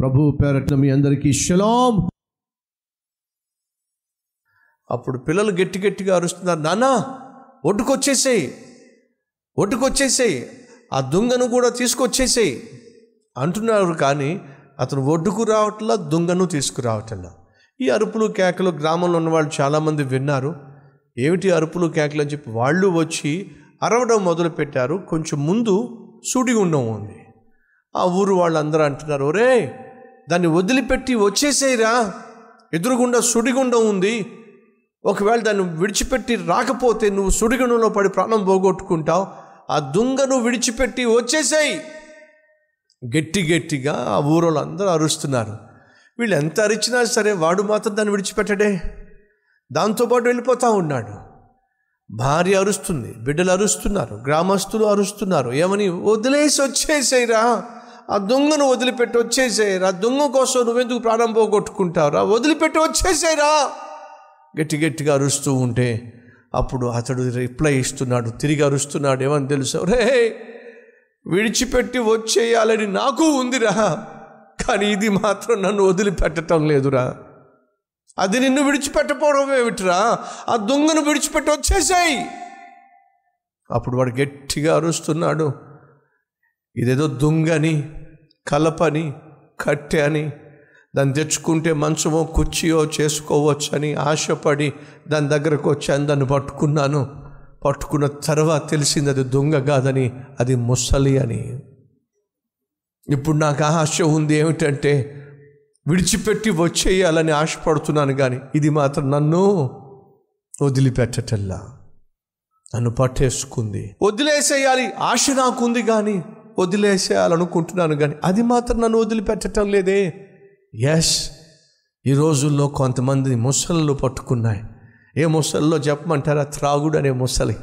ప్రభు పేరట మీ అందరికీ షలాం. అప్పుడు పిల్లలు గట్టి గట్టిగా అరుస్తున్నారు, నాన్న ఒడ్డుకొచ్చేసేయి, ఒడ్డుకొచ్చేసేయి, ఆ దుంగను కూడా తీసుకొచ్చేసేయి అంటున్నారు. కానీ అతను ఒడ్డుకు రావట్లా, దుంగను తీసుకురావట్లా. ఈ అరుపులు కేకలు గ్రామంలో ఉన్నవాళ్ళు చాలామంది విన్నారు. ఏమిటి అరుపులు కేకలు అని చెప్పి వాళ్ళు వచ్చి అరవడం మొదలుపెట్టారు. కొంచెం ముందు సూడిగుండం ఉంది. ఆ ఊరు వాళ్ళందరూ అంటున్నారు, ఒరే దాన్ని వదిలిపెట్టి వచ్చేసేయరా, ఎదురుగుండా సుడిగుండం ఉంది, ఒకవేళ దాన్ని విడిచిపెట్టి రాకపోతే నువ్వు సుడిగుండంలో పడి ప్రాణం పోగొట్టుకుంటావు, ఆ దుంగను విడిచిపెట్టి వచ్చేసేయి. గట్టి గట్టిగా ఆ ఊరోళ్ళు అందరూ అరుస్తున్నారు. వీళ్ళు ఎంత అరిచినా సరే వాడు మాత్రం దాన్ని విడిచిపెట్టడే, దాంతోపాటు వెళ్ళిపోతూ ఉన్నాడు. భార్య అరుస్తుంది, బిడ్డలు అరుస్తున్నారు, గ్రామస్తులు అరుస్తున్నారు. ఏమని? వదిలేసి వచ్చేసేయరా, ఆ దొంగను వదిలిపెట్టి వచ్చేసేయరా, దొంగ కోసం నువ్వెందుకు ప్రాణం పోగొట్టుకుంటావురా, వదిలిపెట్టి వచ్చేసేయరా గట్టి గట్టిగా అరుస్తూ ఉంటే అప్పుడు అతడు రిప్లై ఇస్తున్నాడు, తిరిగి అరుస్తున్నాడు. ఏమని తెలుసా? రే విడిచిపెట్టి వచ్చేయాలని నాకు ఉందిరా, కానీ ఇది మాత్రం నన్ను వదిలిపెట్టడం లేదురా, అది నిన్ను విడిచిపెట్టపోవడం ఏమిటిరా, ఆ దొంగను విడిచిపెట్టి వచ్చేసేయి. అప్పుడు వాడు గట్టిగా అరుస్తున్నాడు, ఇదేదో దొంగని, కలపని, కట్టె అని, దాన్ని తెచ్చుకుంటే మంచమో కుర్చీయో చేసుకోవచ్చు అని ఆశపడి దాని దగ్గరకు వచ్చాను, దాన్ని పట్టుకున్నాను, పట్టుకున్న తర్వాత తెలిసింది అది దొంగ కాదని, అది ముసలి అని. ఇప్పుడు నాకు ఆశ ఉంది ఏమిటంటే విడిచిపెట్టి వచ్చేయాలని ఆశపడుతున్నాను, కానీ ఇది మాత్రం నన్ను వదిలిపెట్టటల్లా, నన్ను పట్టేసుకుంది. వదిలేసేయాలి ఆశ నాకుంది, కానీ వదిలేసేయాలనుకుంటున్నాను, కానీ అది మాత్రం నన్ను వదిలిపెట్టడం లేదే. ఎస్, ఈ రోజుల్లో కొంతమంది ముసళ్ళు పట్టుకున్నాయి. ఏ ముసల్లో చెప్పమంటారా? త్రాగుడు అనే ముసలి.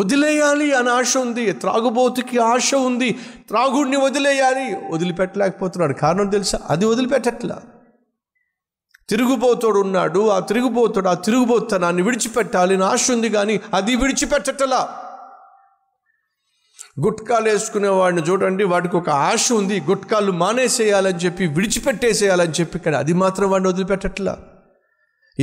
వదిలేయాలి అని ఆశ ఉంది, త్రాగుబోతుకి ఆశ ఉంది, త్రాగుడిని వదిలేయాలి, వదిలిపెట్టలేకపోతున్నాడు. కారణం తెలుసా? అది వదిలిపెట్టట్లా. తిరుగుబోతోడు ఉన్నాడు, ఆ తిరుగుబోతోడు ఆ తిరుగుబోతనాన్ని విడిచిపెట్టాలి అని ఆశ ఉంది, కానీ అది విడిచిపెట్టట్లా. గుట్కాలు వేసుకునే వాడిని చూడండి, వాడికి ఒక ఆశ ఉంది, గుట్కాలు మానేసేయాలని చెప్పి విడిచిపెట్టేసేయాలని చెప్పి, కానీ అది మాత్రం వాడిని వదిలిపెట్టట్లా.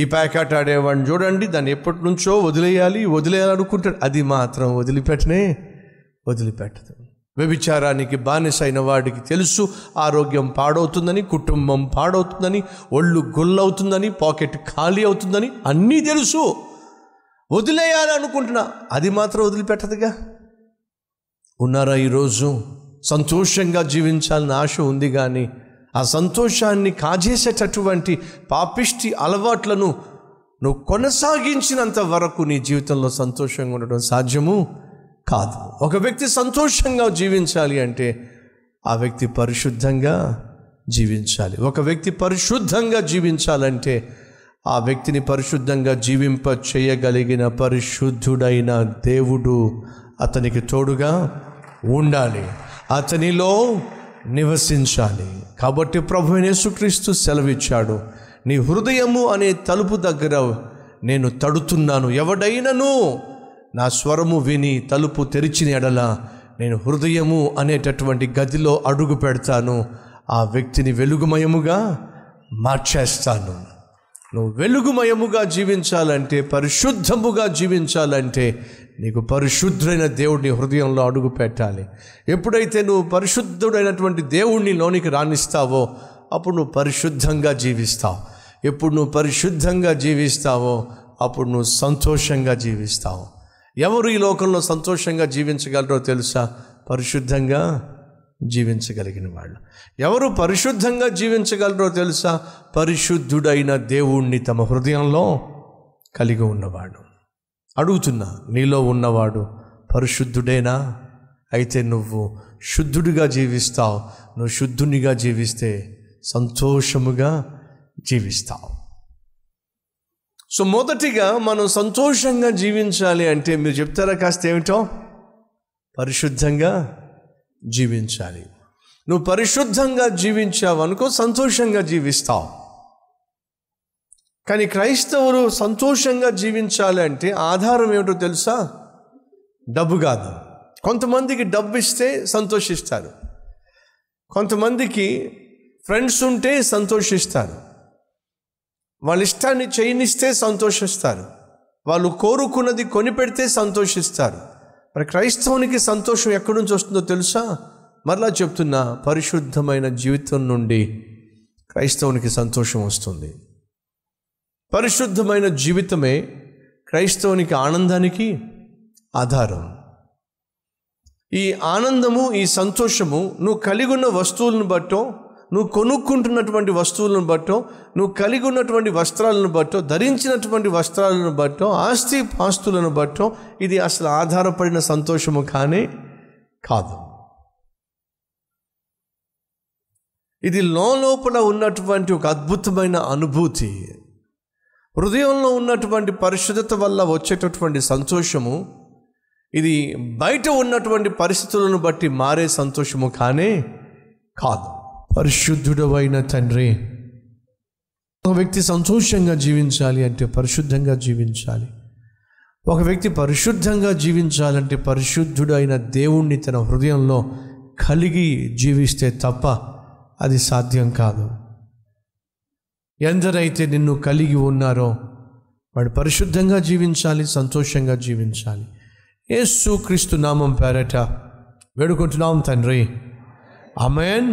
ఈ ప్యాకెట్ ఆడేవాడిని చూడండి, దాన్ని ఎప్పటి నుంచో వదిలేయాలనుకుంటాడు, అది మాత్రం వదిలిపెట్టదు. వ్యభిచారానికి బానిసైన వాడికి తెలుసు ఆరోగ్యం పాడవుతుందని, కుటుంబం పాడవుతుందని, ఒళ్ళు గొల్లవుతుందని, పాకెట్ ఖాళీ అవుతుందని, అన్నీ తెలుసు. వదిలేయాలనుకుంటున్నా, అది మాత్రం వదిలిపెట్టదుగా. ఉన్నారా ఈరోజు? సంతోషంగా జీవించాలని ఆశ ఉంది, కానీ ఆ సంతోషాన్ని కాజేసేటటువంటి పాపిష్టి అలవాట్లను నువ్వు కొనసాగించినంత వరకు నీ జీవితంలో సంతోషంగా ఉండడం సాధ్యము కాదు. ఒక వ్యక్తి సంతోషంగా జీవించాలి అంటే ఆ వ్యక్తి పరిశుద్ధంగా జీవించాలి. ఒక వ్యక్తి పరిశుద్ధంగా జీవించాలంటే ఆ వ్యక్తిని పరిశుద్ధంగా జీవింప చేయగలిగిన పరిశుద్ధుడైన దేవుడు అతనికి తోడుగా ఉండాలి, అతనిలో నివసించాలి. కాబట్టి ప్రభువైన యేసుక్రీస్తు సెలవిచ్చాడు, నీ హృదయము అనే తలుపు దగ్గర నేను తడుతున్నాను, ఎవడైనను నా స్వరము విని తలుపు తెరిచిన ఎడల నేను హృదయము అనేటటువంటి గదిలో అడుగు పెడతాను, ఆ వ్యక్తిని వెలుగుమయముగా మార్చేస్తాను. నువ్వు వెలుగుమయముగా జీవించాలంటే, పరిశుద్ధముగా జీవించాలంటే నీకు పరిశుద్ధుడైన దేవుడిని హృదయంలో అడుగు పెట్టాలి. ఎప్పుడైతే నువ్వు పరిశుద్ధుడైనటువంటి దేవుడిని లోనికి రాణిస్తావో అప్పుడు నువ్వు పరిశుద్ధంగా జీవిస్తావు. ఎప్పుడు నువ్వు పరిశుద్ధంగా జీవిస్తావో అప్పుడు నువ్వు సంతోషంగా జీవిస్తావు. ఎవరు ఈ లోకంలో సంతోషంగా జీవించగలరో తెలుసా? పరిశుద్ధంగా జీవించగలిగిన వాళ్ళు. ఎవరు పరిశుద్ధంగా జీవించగలరో తెలుసా? పరిశుద్ధుడైన దేవుణ్ణి తమ హృదయంలో కలిగి ఉన్నవాడు. అడుగుతున్నా, నీలో ఉన్నవాడు పరిశుద్ధుడేనా? అయితే నువ్వు శుద్ధుడిగా జీవిస్తావు. నువ్వు శుద్ధునిగా జీవిస్తే సంతోషముగా జీవిస్తావు. సో మొదటిగా మనం సంతోషంగా జీవించాలి అంటే మీరు చెప్తారా కాస్త ఏమిటో? పరిశుద్ధంగా జీవించాలి. నువ్వు పరిశుద్ధంగా జీవించావనుకో సంతోషంగా జీవిస్తావు. కానీ క్రైస్తవులు సంతోషంగా జీవించాలి అంటే ఆధారం ఏమిటో తెలుసా? డబ్బు కాదు. కొంతమందికి డబ్బు ఇస్తే సంతోషిస్తారు, కొంతమందికి ఫ్రెండ్స్ ఉంటే సంతోషిస్తారు, వాళ్ళ ఇష్టాన్ని చేయనిస్తే సంతోషిస్తారు, వాళ్ళు కోరుకున్నది కొనిపెడితే సంతోషిస్తారు. మరి క్రైస్తవునికి సంతోషం ఎక్కడి నుంచి వస్తుందో తెలుసా? మరలా చెప్తున్నా, పరిశుద్ధమైన జీవితం నుండి క్రైస్తవునికి సంతోషం వస్తుంది. పరిశుద్ధమైన జీవితమే క్రైస్తవునికి ఆనందానికి ఆధారం. ఈ ఆనందము, ఈ సంతోషము నువ్వు కలిగి ఉన్న వస్తువులను బట్టో, నువ్వు కొనుక్కుంటున్నటువంటి వస్తువులను బట్టో, నువ్వు కలిగి ఉన్నటువంటి వస్త్రాలను బట్టో, ధరించినటువంటి వస్త్రాలను బట్టో, ఆస్తి పాస్తులను బట్టో ఇది అసలు ఆధారపడిన సంతోషము కానీ కాదు. ఇది లోపల ఉన్నటువంటి ఒక అద్భుతమైన అనుభూతి. హృదయంలో ఉన్నటువంటి పరిశుద్ధత వల్ల వచ్చేటటువంటి సంతోషము ఇది బయట ఉన్నటువంటి పరిస్థితులను బట్టి మారే సంతోషము కానే కాదు. పరిశుద్ధుడవైన తండ్రి, ఒక వ్యక్తి సంతోషంగా జీవించాలి అంటే పరిశుద్ధంగా జీవించాలి. ఒక వ్యక్తి పరిశుద్ధంగా జీవించాలంటే పరిశుద్ధుడైన దేవుణ్ణి తన హృదయంలో కలిగి జీవిస్తే తప్ప అది సాధ్యం కాదు. ఎందరైతే నిన్ను కలిగి ఉన్నారో వాడు పరిశుద్ధంగా జీవించాలి, సంతోషంగా జీవించాలి. యేసు క్రీస్తు నామం పేరట వేడుకుంటున్నాం తండ్రి, ఆమేన్.